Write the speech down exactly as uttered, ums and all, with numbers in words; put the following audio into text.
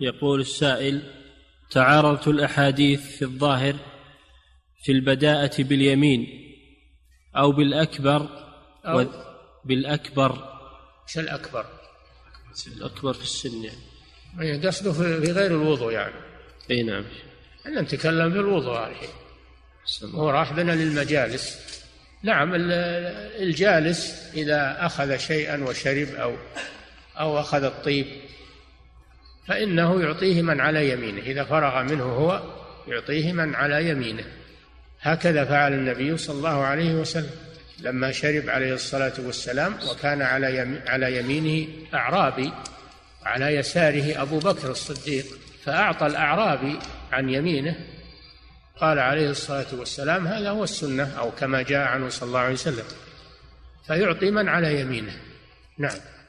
يقول السائل: تعارضت الأحاديث في الظاهر في البداءة باليمين أو بالأكبر أو بالأكبر مش الأكبر الأكبر في السن يعني يعني قصده في غير الوضوء يعني. أي نعم، احنا نتكلم في الوضوء الحين، هو راح بنا للمجالس. نعم، الجالس إذا أخذ شيئا وشرب أو أو أخذ الطيب فإنه يعطيه من على يمينه، إذا فرغ منه هو يعطيه من على يمينه. هكذا فعل النبي صلى الله عليه وسلم لما شرب عليه الصلاة والسلام، وكان على يمين على يمينه أعرابي، على يساره أبو بكر الصديق، فأعطى الأعرابي عن يمينه. قال عليه الصلاة والسلام: هذا هو السنة، أو كما جاء عنه صلى الله عليه وسلم، فيعطي من على يمينه. نعم.